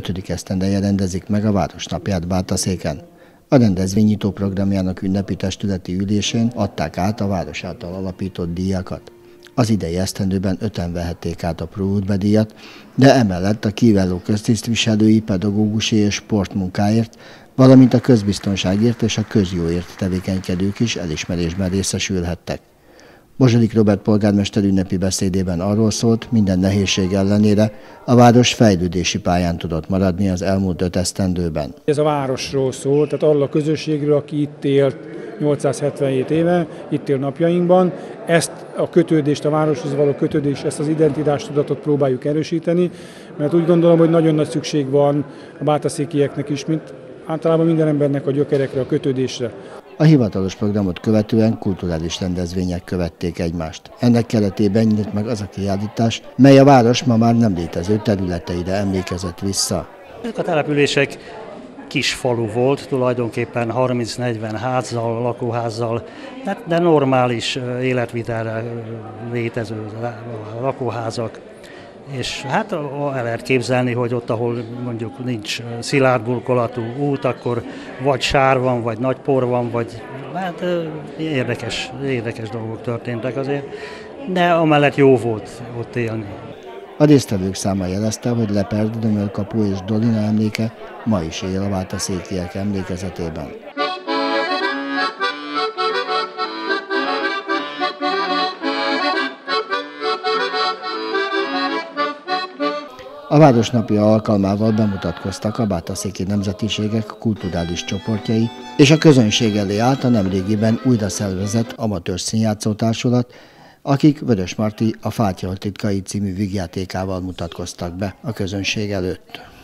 5. esztendeje rendezik meg a Város napját Bátaszéken. A rendezvény nyitó programjának ünnepi testületi ülésén adták át a város által alapított díjakat. Az idei esztendőben 5-en vehették át a Pro Urbe díjat, de emellett a kiváló köztisztviselői, pedagógusi és sportmunkáért, valamint a közbiztonságért és a közjóért tevékenykedők is elismerésben részesülhettek. Bozsodik Robert polgármester ünnepi beszédében arról szólt, minden nehézség ellenére a város fejlődési pályán tudott maradni az elmúlt 5 esztendőben. Ez a városról szól, tehát arról a közösségről, aki itt élt 877 éve, itt él napjainkban. Ezt a kötődést, a városhoz való kötődést, ezt az identitástudatot próbáljuk erősíteni, mert úgy gondolom, hogy nagyon nagy szükség van a bátaszékieknek is, mint általában minden embernek a gyökerekre, a kötődésre. A hivatalos programot követően kulturális rendezvények követték egymást. Ennek keretében nyílt meg az a kiállítás, mely a város ma már nem létező területeire emlékezett vissza. Ezek a települések kis falu volt, tulajdonképpen 30-40 házzal, lakóházzal, de normális életvitelre létező lakóházak. És hát el lehet képzelni, hogy ott, ahol mondjuk nincs szilárd burkolatú út, akkor vagy sár van, vagy nagy por van, vagy hát érdekes dolgok történtek azért, de amellett jó volt ott élni. A résztvevők száma jelezte, hogy Le Perd, Dömölkapu és Dolina emléke ma is él a bátaszékiek emlékezetében. A Város napja alkalmával bemutatkoztak a Bátaszéki Nemzetiségek kulturális csoportjai, és a közönség elé állt a nemrégiben újra szervezett Amatőr Színjátszótársulat, akik Vörös Marti a Fátyol titkai című vígjátékával mutatkoztak be a közönség előtt.